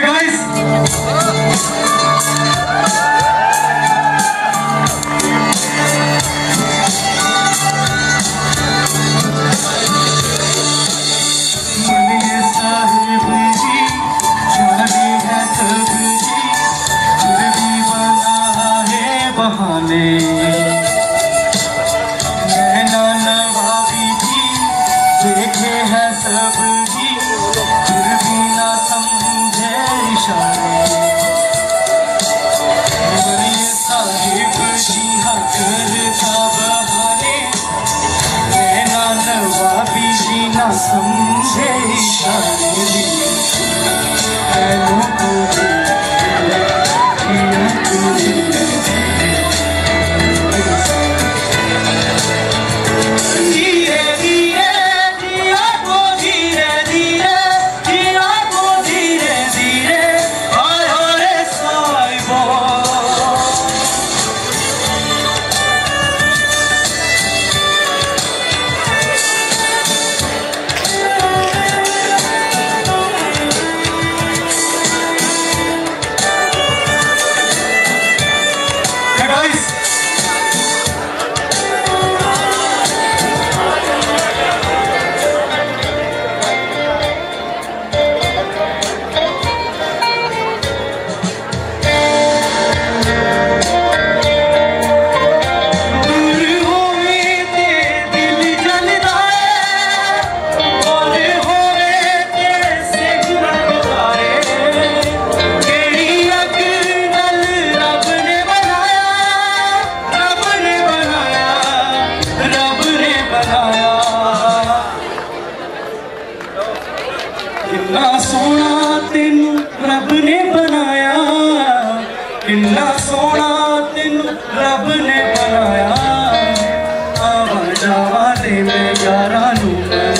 Hey guys! I'm